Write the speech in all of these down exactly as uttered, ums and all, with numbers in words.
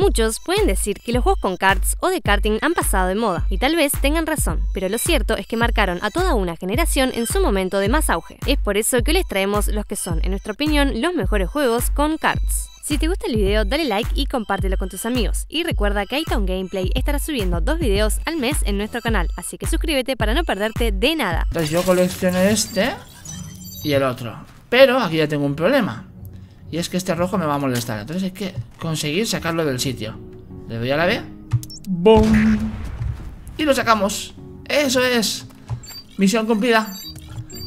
Muchos pueden decir que los juegos con karts o de karting han pasado de moda, y tal vez tengan razón, pero lo cierto es que marcaron a toda una generación en su momento de más auge. Es por eso que hoy les traemos los que son, en nuestra opinión, los mejores juegos con karts. Si te gusta el video, dale like y compártelo con tus amigos. Y recuerda que iTown Gameplay estará subiendo dos videos al mes en nuestro canal, así que suscríbete para no perderte de nada. Entonces yo coleccioné este y el otro, pero aquí ya tengo un problema. Y es que este rojo me va a molestar, entonces hay que conseguir sacarlo del sitio. Le doy a la B. ¡Bum! Y lo sacamos. ¡Eso es! Misión cumplida.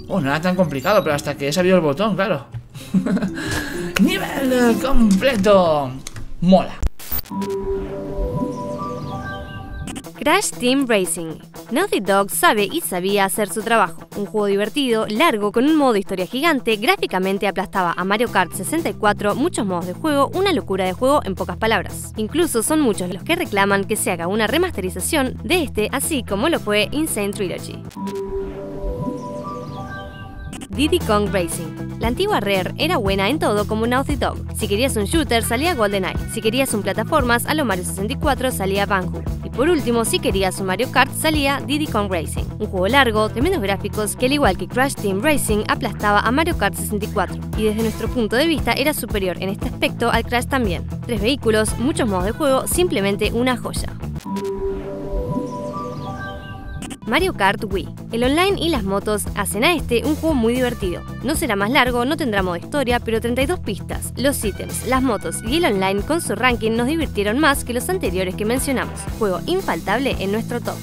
Oh, no era tan complicado, pero hasta que he sabido el botón, claro. Nivel completo. Mola. Crash Team Racing. Naughty Dog sabe y sabía hacer su trabajo. Un juego divertido, largo, con un modo historia gigante, gráficamente aplastaba a Mario Kart sesenta y cuatro, muchos modos de juego, una locura de juego en pocas palabras. Incluso son muchos los que reclaman que se haga una remasterización de este, así como lo fue Insane Trilogy. Diddy Kong Racing. La antigua Rare era buena en todo como Naughty Dog. Si querías un shooter, salía GoldenEye. Si querías un plataformas, a lo Mario sesenta y cuatro salía Banjo. Y por último, si querías un Mario Kart, salía Diddy Kong Racing. Un juego largo, tremendos gráficos, que al igual que Crash Team Racing, aplastaba a Mario Kart sesenta y cuatro. Y desde nuestro punto de vista, era superior en este aspecto al Crash también. Tres vehículos, muchos modos de juego, simplemente una joya. Mario Kart Wii. El online y las motos hacen a este un juego muy divertido. No será más largo, no tendrá modo historia, pero treinta y dos pistas, los ítems, las motos y el online con su ranking nos divirtieron más que los anteriores que mencionamos. Juego infaltable en nuestro top.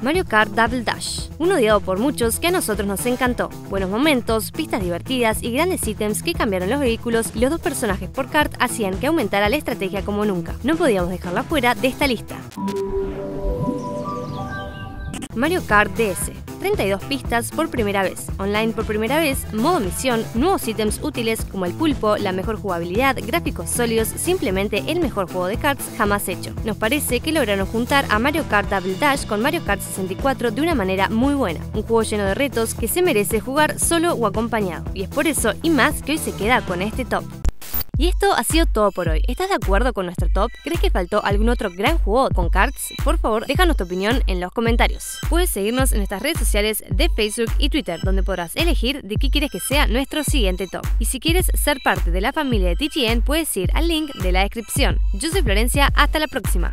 Mario Kart Double Dash, un odiado por muchos que a nosotros nos encantó. Buenos momentos, pistas divertidas y grandes ítems que cambiaron los vehículos y los dos personajes por kart hacían que aumentara la estrategia como nunca. No podíamos dejarla fuera de esta lista. Mario Kart D S, treinta y dos pistas por primera vez, online por primera vez, modo misión, nuevos ítems útiles como el pulpo, la mejor jugabilidad, gráficos sólidos, simplemente el mejor juego de karts jamás hecho. Nos parece que lograron juntar a Mario Kart Double Dash con Mario Kart sesenta y cuatro de una manera muy buena, un juego lleno de retos que se merece jugar solo o acompañado, y es por eso y más que hoy se queda con este top. Y esto ha sido todo por hoy. ¿Estás de acuerdo con nuestro top? ¿Crees que faltó algún otro gran juego con karts? Por favor, déjanos tu opinión en los comentarios. Puedes seguirnos en nuestras redes sociales de Facebook y Twitter, donde podrás elegir de qué quieres que sea nuestro siguiente top. Y si quieres ser parte de la familia de T G N, puedes ir al link de la descripción. Yo soy Florencia, hasta la próxima.